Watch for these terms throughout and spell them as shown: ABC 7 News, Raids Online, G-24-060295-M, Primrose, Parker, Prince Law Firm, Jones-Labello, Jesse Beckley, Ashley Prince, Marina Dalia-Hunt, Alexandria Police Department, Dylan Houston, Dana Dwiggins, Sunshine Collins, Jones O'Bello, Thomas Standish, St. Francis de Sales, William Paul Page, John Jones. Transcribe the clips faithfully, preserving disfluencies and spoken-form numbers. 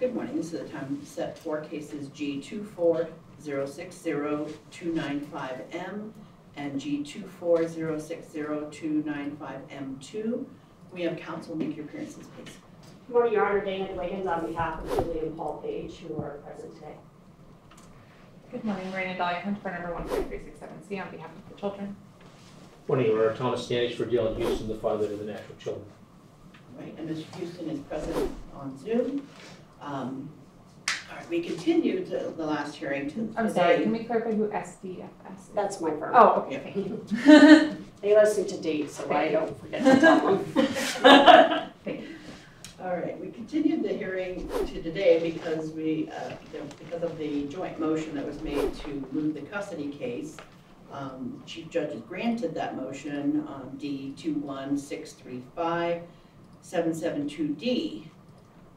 Good morning. This is the time set for cases G two four zero six zero two nine five M and G two four zero six zero two nine five M two. We have counsel make your appearances, please. Good morning, Your Honor. Dana Dwiggins on behalf of William Paul Page, who are present today. Good morning, Marina Dalia-Hunt for number one four three six seven C on behalf of the children. Good morning, Your Honor. Thomas Standish for Dylan Houston, the father of the natural children. Right, and Mister Houston is present on Zoom. Um, all right, we continued the last hearing to. I'm sorry, day. Can we clarify who S D F S is? That's my firm. Oh, okay, thank you. They listen to dates, so I don't forget to tell them. Thank you. All right, we continued the hearing to today because we, uh, because of the joint motion that was made to move the custody case. Um, Chief Judge has granted that motion on D two one six three five seven seven two D,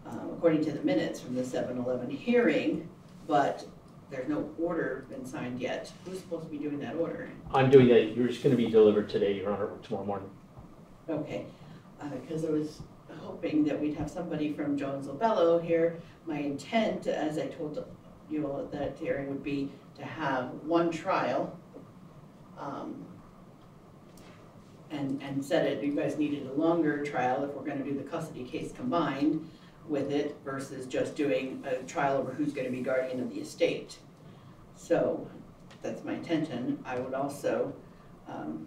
um, according to the minutes from the seven eleven hearing, but there's no order been signed yet. Who's supposed to be doing that order? I'm doing that. You're just going to be delivered today, Your Honor, or tomorrow morning. Okay, because uh, I was hoping that we'd have somebody from Jones O'Bello here. My intent, as I told you all at that hearing, would be to have one trial um, and, and set it. You guys needed a longer trial if we're going to do the custody case combined with it versus just doing a trial over who's going to be guardian of the estate. So that's my intention. I would also, um,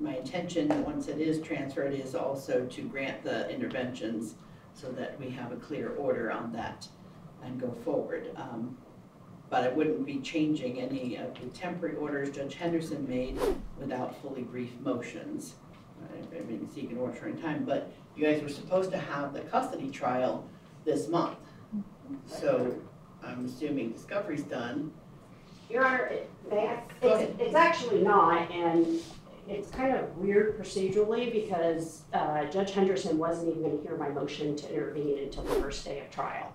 my intention once it is transferred is also to grant the interventions so that we have a clear order on that and go forward. Um, but I wouldn't be changing any of the temporary orders Judge Henderson made without fully brief motions. I didn't seek an order in time, but you guys were supposed to have the custody trial this month. So I'm assuming discovery's done. Your Honor, it, it's, it's actually not, and it's kind of weird procedurally because uh, Judge Henderson wasn't even going to hear my motion to intervene until the first day of trial.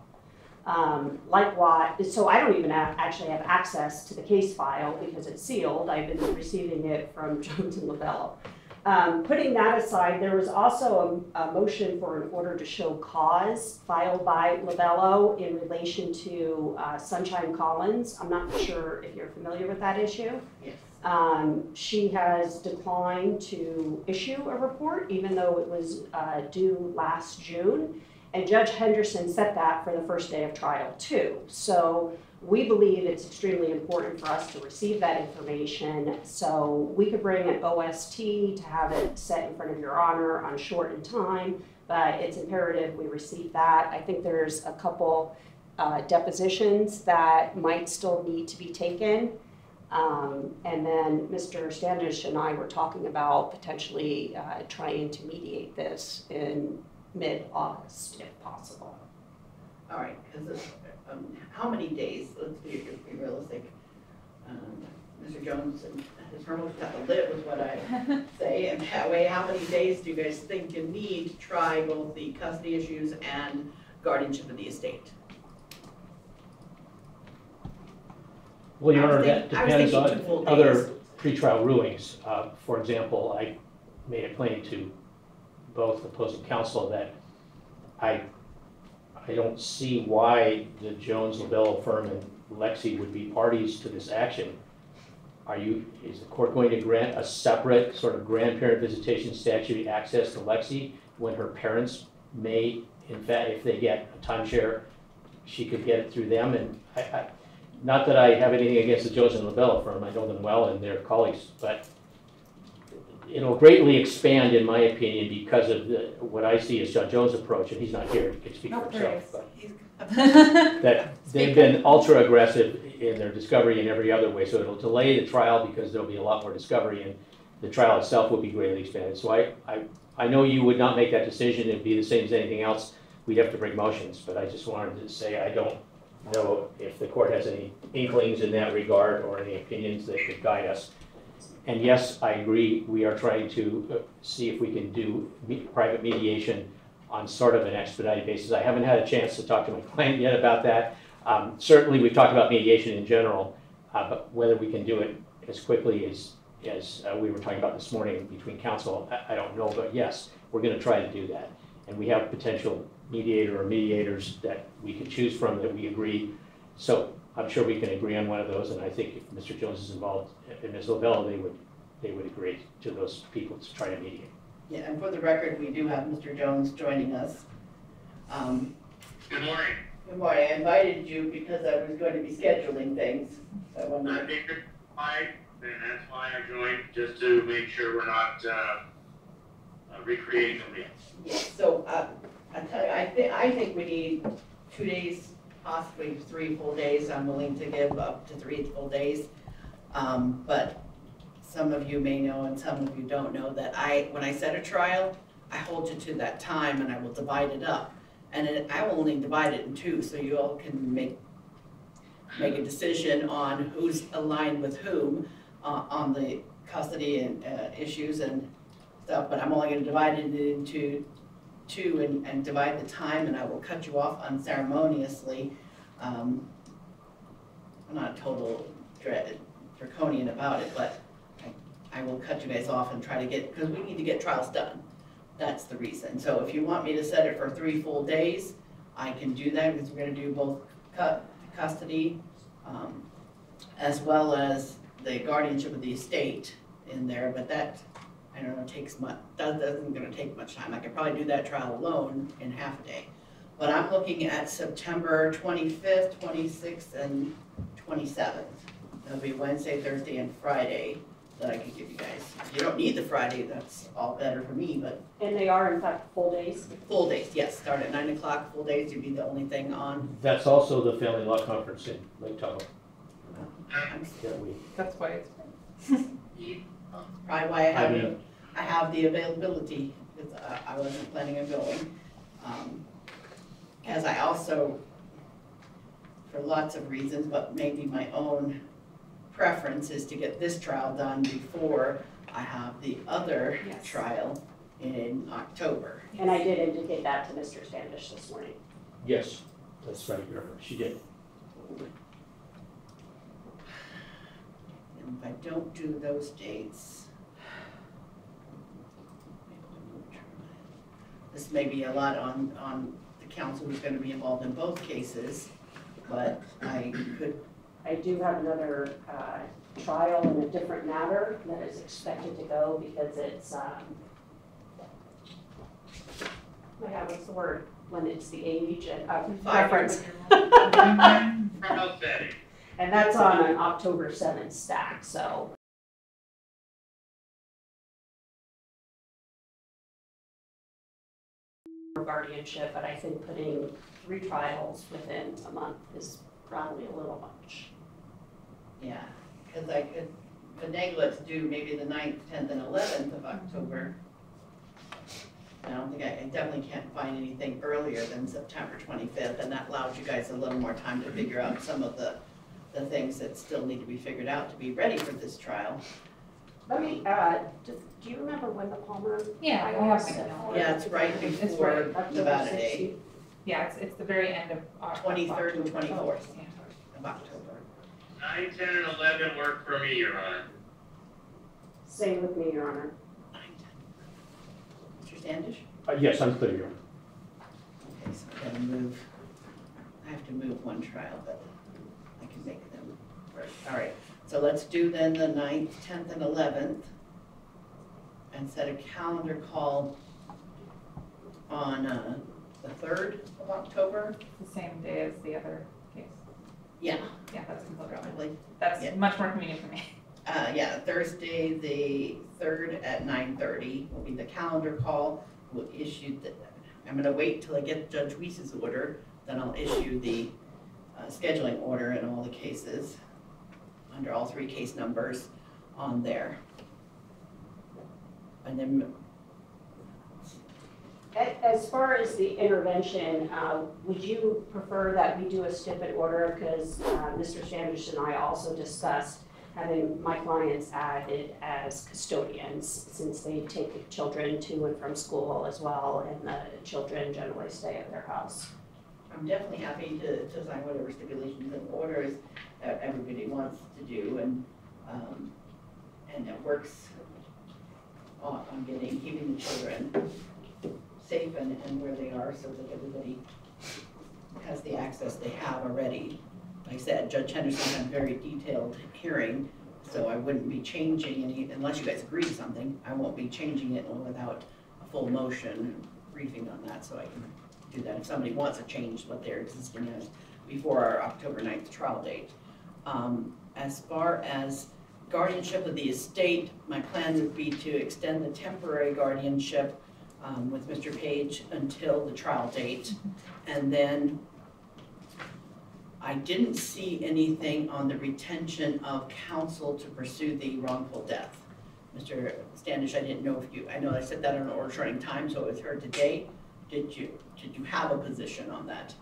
Um, likewise, so I don't even have, actually have access to the case file because it's sealed. I've been receiving it from Jones and Labello. Um, putting that aside, there was also a, a motion for an order to show cause filed by Labello in relation to uh, Sunshine Collins. I'm not sure if you're familiar with that issue. Yes. Um, she has declined to issue a report, even though it was uh, due last June. And Judge Henderson set that for the first day of trial, too. So we believe it's extremely important for us to receive that information. So we could bring an O S T to have it set in front of Your Honor on shortened time, but it's imperative we receive that. I think there's a couple uh, depositions that might still need to be taken. Um, and then Mister Standish and I were talking about potentially uh, trying to mediate this in mid-August, if possible. All right, because um, how many days, let's be, let's be realistic, um, Mister Jones and his firm have to live with what I say, and that way, how many days do you guys think you need to try both the custody issues and guardianship of the estate? Well, Your Honor, that depends on other pretrial rulings. Uh, for example, I made it plain to both opposing counsel that I I don't see why the Jones-Labello firm and Lexi would be parties to this action. Are you? Is the court going to grant a separate sort of grandparent visitation statute access to Lexi when her parents may, in fact, if they get a timeshare, she could get it through them? And I, I, not that I have anything against the Jones and Labello firm, I know them well and their colleagues, but it'll greatly expand, in my opinion, because of the, what I see as John Jones' approach, and he's not here, he can speak for himself, but that they've been ultra aggressive in their discovery in every other way, so it'll delay the trial because there'll be a lot more discovery, and the trial itself will be greatly expanded. So I, I, I know you would not make that decision, it'd be the same as anything else, we'd have to bring motions, but I just wanted to say I don't know if the court has any inklings in that regard or any opinions that could guide us. And yes, I agree, we are trying to see if we can do me private mediation on sort of an expedited basis. I haven't had a chance to talk to my client yet about that. Um, certainly we've talked about mediation in general, uh, but whether we can do it as quickly as, as uh, we were talking about this morning between counsel, I, I don't know, but yes, we're going to try to do that. And we have potential mediator or mediators that we can choose from that we agree. So I'm sure we can agree on one of those, and I think if Mister Jones is involved and Miz O'Bello, they would they would agree to those people to try to mediate. Yeah, and for the record, we do have Mister Jones joining us. Um, Good morning. Good morning. I invited you because I was going to be scheduling things. So I wanted to... I think that's why, and that's why I joined, just to make sure we're not uh, uh, recreating the wheel. Yes. So uh, I tell you, I think I think we need two days, possibly three full days. I'm willing to give up to three full days, um, but some of you may know and some of you don't know that I, when I set a trial, I hold you to that time and I will divide it up. And it, I will only divide it in two, so you all can make make a decision on who's aligned with whom uh, on the custody and uh, issues and stuff. But I'm only going to divide it into two and, and divide the time, and I will cut you off unceremoniously. Um, I'm not total dread, draconian about it, but I, I will cut you guys off and try to get, because we need to get trials done. That's the reason. So if you want me to set it for three full days, I can do that, because we're going to do both cu custody um, as well as the guardianship of the estate in there. But that, I don't know, takes much. That isn't going to take much time. I could probably do that trial alone in half a day. But I'm looking at September twenty-fifth, twenty-sixth, and twenty-seventh. That'll be Wednesday, Thursday, and Friday. That I can give you guys. You don't need the Friday, that's all better for me, but. And they are in fact full days? Full days, yes, start at nine o'clock, full days, you'd be the only thing on. That's also the family law conference in Lake Tahoe. That's why it's. Probably why I have, I mean, I have the availability, because uh, I wasn't planning on going. Um, as I also, for lots of reasons, but maybe my own preference is to get this trial done before I have the other yes. trial in October. And I did indicate that to Mister Standish this morning. Yes, that's right, Your Honor. She did. And if I don't do those dates, this may be a lot on, on the counsel who's going to be involved in both cases, but I could. I do have another uh, trial in a different matter that is expected to go because it's, um, my God, what's the word? When it's the age and uh, preference. And that's on an October seventh stack, so. Guardianship, but I think putting three trials within a month is probably a little much. Yeah, because I could finagle it to do maybe the ninth, tenth, and eleventh of October. I don't think I, I definitely can't find anything earlier than September twenty-fifth, and that allows you guys a little more time to figure out some of the, the things that still need to be figured out to be ready for this trial. Let me, uh, do, do you remember when the Palmer? Yeah, I have it. Yeah, it's right before it's right Nevada Day. Yeah, it's, it's the very end of October. twenty-third and twenty-fourth of October. nine, ten, and eleven work for me, Your Honor. Same with me, Your Honor. nine, ten. Mister Standish? Uh, yes, I'm clear, Your Honor. Okay, so I've got to move. I have to move one trial, but I can make them work. All right, so let's do then the ninth, tenth, and eleventh and set a calendar call on uh, the third of October. The same day as the other case. Yeah. Yeah, that's completely. That's yeah. much more convenient for me. Uh, yeah, Thursday the third at nine thirty will be the calendar call. We'll issue the, I'm going to wait till I get Judge Weiss's order, then I'll issue the uh, scheduling order in all the cases, under all three case numbers on there. And then as far as the intervention, uh, would you prefer that we do a stipend order? Because uh, Mister Standish and I also discussed having my clients added as custodians, since they take the children to and from school as well, and the children generally stay at their house. I'm definitely happy to, to sign whatever stipulations and orders that everybody wants to do, and um, and it works on, on getting keeping the children safe and, and where they are, so that everybody has the access they have already. Like I said, Judge Henderson had a very detailed hearing, so I wouldn't be changing any, unless you guys agree to something, I won't be changing it without a full motion briefing on that, so I can do that if somebody wants to change what their existing is before our October ninth trial date. Um, as far as guardianship of the estate, my plan would be to extend the temporary guardianship um, with Mister Page until the trial date. And then I didn't see anything on the retention of counsel to pursue the wrongful death. Mister Standish, I didn't know if you, I know I said that on an order showing time, so it was heard today. Did you, did you have a position on that?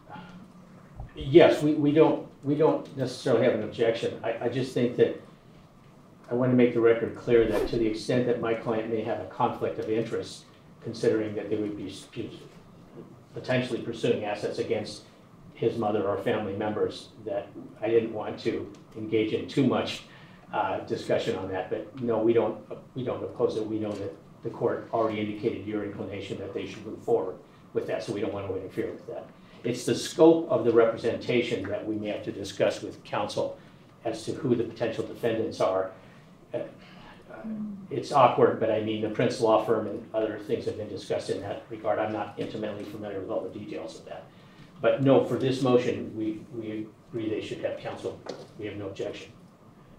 Yes, we, we don't we don't necessarily have an objection. I, I just think that I want to make the record clear that to the extent that my client may have a conflict of interest, considering that they would be potentially pursuing assets against his mother or family members, that I didn't want to engage in too much uh, discussion on that. But no, we don't we don't oppose it. We know that the court already indicated your inclination that they should move forward with that, so we don't want to interfere with that. It's the scope of the representation that we may have to discuss with counsel as to who the potential defendants are. Uh, it's awkward, but I mean, the Prince Law Firm and other things have been discussed in that regard. I'm not intimately familiar with all the details of that. But no, for this motion, we, we agree they should have counsel. We have no objection.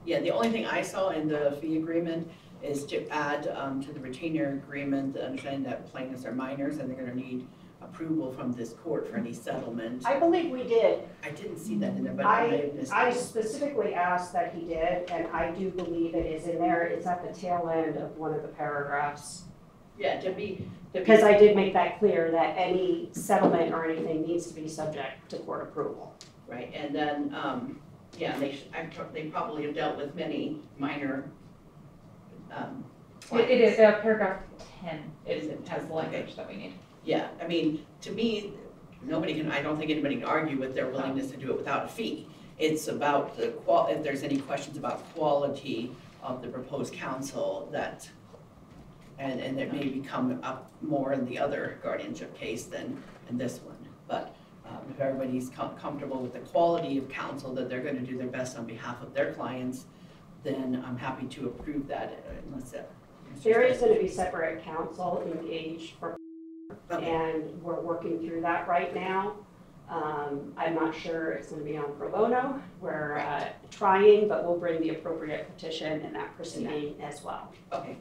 Yeah, the only thing I saw in the fee agreement is to add um, to the retainer agreement the understanding that plaintiffs are minors and they're going to need approval from this court for any settlement. I believe we did. I didn't see that in there, but I, I may have missed I it. Specifically asked that he did, and I do believe it is in there. It's at the tail end of one of the paragraphs. Yeah, to be because I did make that clear that any settlement or anything needs to be subject to court approval. Right, and then um, yeah, they should, I, they probably have dealt with many minor. Um, it, it is uh, paragraph ten. It is it has the language that we need. Yeah, I mean, to me, nobody can, I don't think anybody can argue with their willingness to do it without a fee. It's about the, qual if there's any questions about quality of the proposed counsel that, and, and that may become up more in the other guardianship case than in this one. But um, if everybody's com comfortable with the quality of counsel that they're gonna do their best on behalf of their clients, then I'm happy to approve that unless that. There is gonna be separate counsel engaged for Okay. And we're working through that right now. Um, I'm not sure it's going to be on pro bono. We're uh, trying, but we'll bring the appropriate petition and that proceeding yeah. as well. Okay.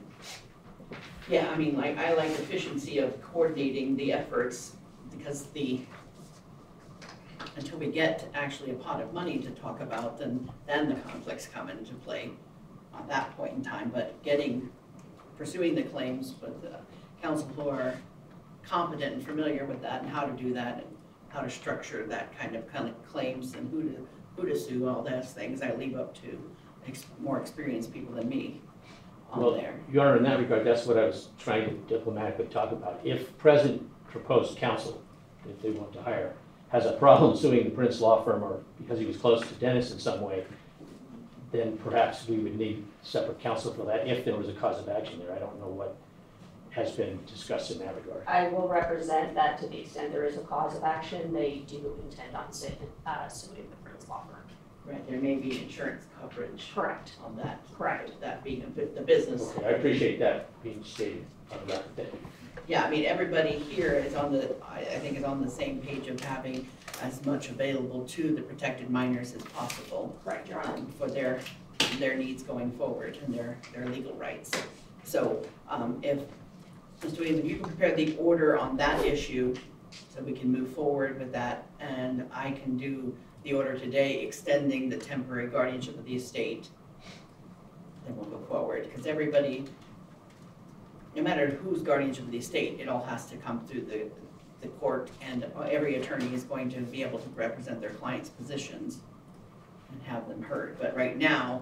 Yeah, I mean, like I like efficiency of coordinating the efforts because the until we get actually a pot of money to talk about, then then the conflicts come into play on that point in time. But getting pursuing the claims with the counsel who are competent and familiar with that and how to do that and how to structure that kind of kind of claims and who to who to sue, all those things I leave up to ex more experienced people than me on well, there. Your Honor, in that regard, that's what I was trying to diplomatically talk about. If present proposed counsel, if they want to hire, has a problem suing the Prince Law Firm or because he was close to Dennis in some way, then perhaps we would need separate counsel for that if there was a cause of action there. I don't know what has been discussed in that regard. I will represent that to the extent there is a cause of action, they do intend on suing uh, the Prince Law Firm. Right, there may be insurance coverage. Correct. On that. Correct. That being a, the business. Okay, I appreciate that being stated on that. Yeah, I mean, everybody here is on the, I think is on the same page of having as much available to the protected minors as possible. Right, Your Honor. Um, for their, their needs going forward and their, their legal rights. So um, if Mister Williams, if you can prepare the order on that issue so we can move forward with that, and I can do the order today extending the temporary guardianship of the estate, then we'll go forward. Because everybody, no matter who's guardianship of the estate, it all has to come through the, the court, and every attorney is going to be able to represent their clients' positions and have them heard. But right now,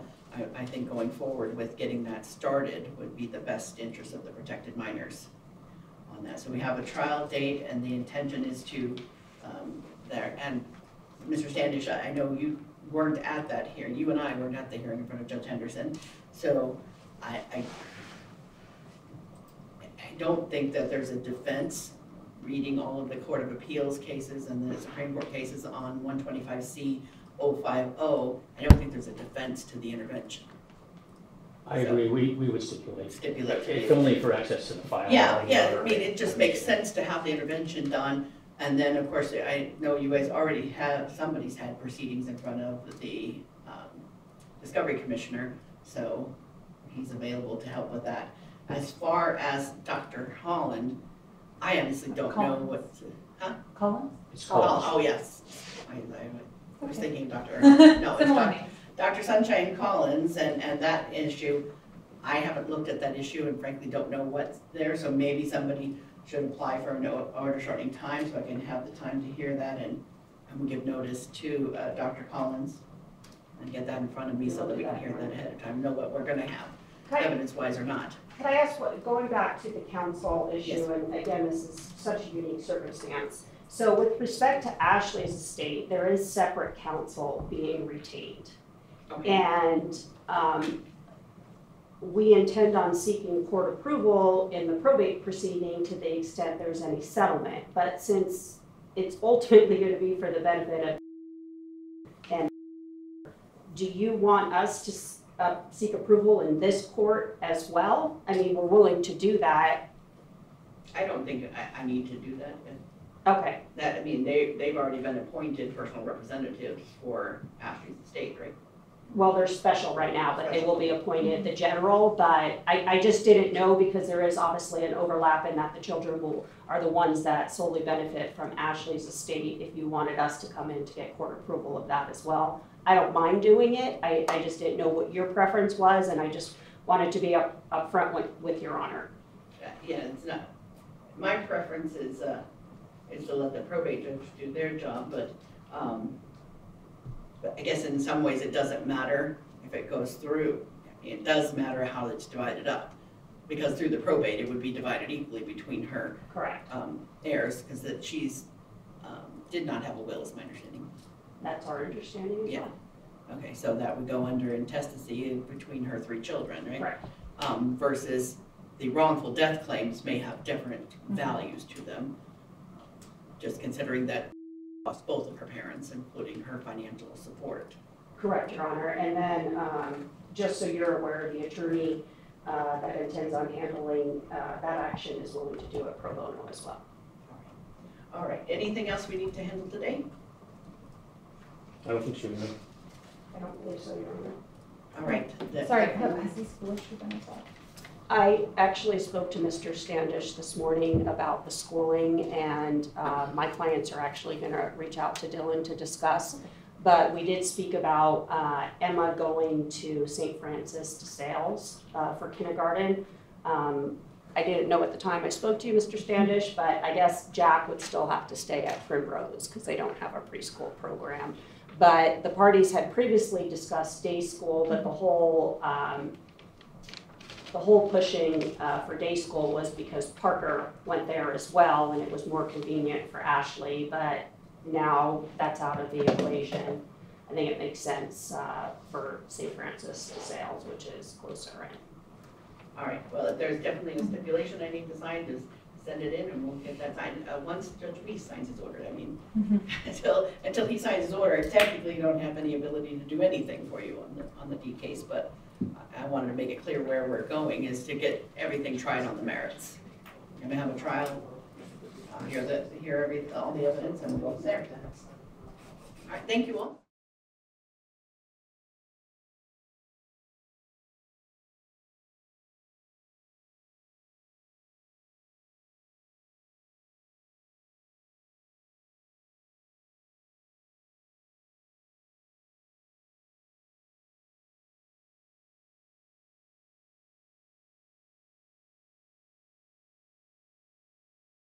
I think going forward with getting that started would be the best interest of the protected minors on that. So we have a trial date and the intention is to um, there. And Mister Standish, I know you weren't at that hearing. You and I weren't at the hearing in front of Judge Henderson. So I, I, I don't think that there's a defense reading all of the Court of Appeals cases and the Supreme Court cases on one twenty-five C oh five oh, I don't think there's a defense to the intervention. I so agree. We, we would stipulate. Stipulate. It's only for access to the file. Yeah, yeah. I mean, it just makes sense to have the intervention done. And then, of course, I know you guys already have, somebody's had proceedings in front of the um, Discovery Commissioner, so he's available to help with that. As far as Doctor Holland, I honestly don't Collins. know what's... Huh? Collins? It's Collins. Oh, oh yes. I, I was okay. thinking Doctor No, it's Doctor Doctor Sunshine Collins, and, and that issue, I haven't looked at that issue and frankly don't know what's there, so maybe somebody should apply for a no order shortening time so I can have the time to hear that, and, and we'll give notice to uh, Doctor Collins and get that in front of me so that we can hear that ahead of time, know what we're going to have, evidence-wise or not. Can I ask, what, going back to the council issue, yes. and again, this is such a unique circumstance. So with respect to Ashley's estate, there is separate counsel being retained. Okay. And um, we intend on seeking court approval in the probate proceeding to the extent there's any settlement. But since it's ultimately going to be for the benefit of, and do you want us to uh, seek approval in this court as well? I mean, we're willing to do that. I don't think I, I need to do that. Okay. That I mean, they they've already been appointed personal representatives for Ashley's estate, right? Well, they're special right now, but they will be appointed the general. But I, I just didn't know, because there is obviously an overlap in that the children will, are the ones that solely benefit from Ashley's estate, if you wanted us to come in to get court approval of that as well. I don't mind doing it. I, I just didn't know what your preference was, and I just wanted to be up, up front with, with your honor. Yeah, it's not. My preference is, uh, is to let the probate judge do their job, but um, I guess in some ways it doesn't matter if it goes through. It does matter how it's divided up, because through the probate it would be divided equally between her correct um, heirs, because that she's um, did not have a will, is my understanding. That's our understanding. Yeah. Well. Okay, so that would go under intestacy between her three children, right? Correct. Um, versus the wrongful death claims may have different mm-hmm. values to them. Just considering that. Lost both of her parents, including her financial support. Correct, Your Honor. And then, um, just so you're aware, the attorney uh, that intends on handling uh, that action is willing to do it pro bono as well. All right. All right. Anything else we need to handle today? I don't think so. No. I don't believe so, Your Honor. All right. The Sorry, has this issue been resolved? I actually spoke to Mister Standish this morning about the schooling, and uh, my clients are actually going to reach out to Dylan to discuss. But we did speak about uh, Emma going to Saint Francis de Sales uh, for kindergarten. Um, I didn't know at the time I spoke to you, Mister Standish, but I guess Jack would still have to stay at Primrose because they don't have a preschool program. But the parties had previously discussed day school, but the whole um, The whole pushing uh, for day school was because Parker went there as well, and it was more convenient for Ashley, but now that's out of the equation. I think it makes sense uh, for Saint Francis de Sales, which is closer in. All right, well, if there's definitely a stipulation I need to sign, just send it in and we'll get that signed. Uh, once Judge Reese signs his order, I mean, mm-hmm. until, until he signs his order, technically you don't have any ability to do anything for you on the, on the D case, but I wanted to make it clear where we're going is to get everything tried on the merits. We're going to have a trial, uh, hear, the, hear every, all the evidence, and we'll go from there. All right, thank you all.